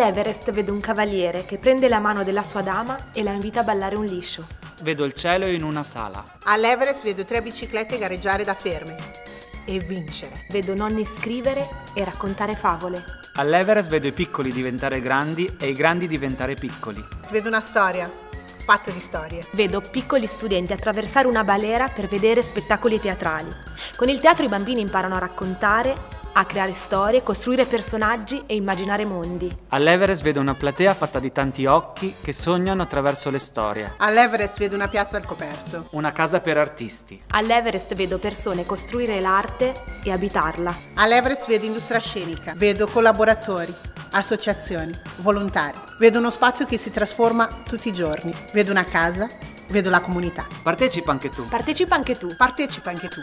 All'Everest vedo un cavaliere che prende la mano della sua dama e la invita a ballare un liscio. Vedo il cielo in una sala. All'Everest vedo 3 biciclette gareggiare da ferme e vincere. Vedo nonni scrivere e raccontare favole. All'Everest vedo i piccoli diventare grandi e i grandi diventare piccoli. Vedo una storia fatta di storie. Vedo piccoli studenti attraversare una balera per vedere spettacoli teatrali. Con il teatro i bambini imparano a raccontare, a creare storie, costruire personaggi e immaginare mondi. All'Everest vedo una platea fatta di tanti occhi che sognano attraverso le storie. All'Everest vedo una piazza al coperto. Una casa per artisti. All'Everest vedo persone costruire l'arte e abitarla. All'Everest vedo industria scenica. Vedo collaboratori, associazioni, volontari. Vedo uno spazio che si trasforma tutti i giorni. Vedo una casa, vedo la comunità. Partecipa anche tu. Partecipa anche tu. Partecipa anche tu.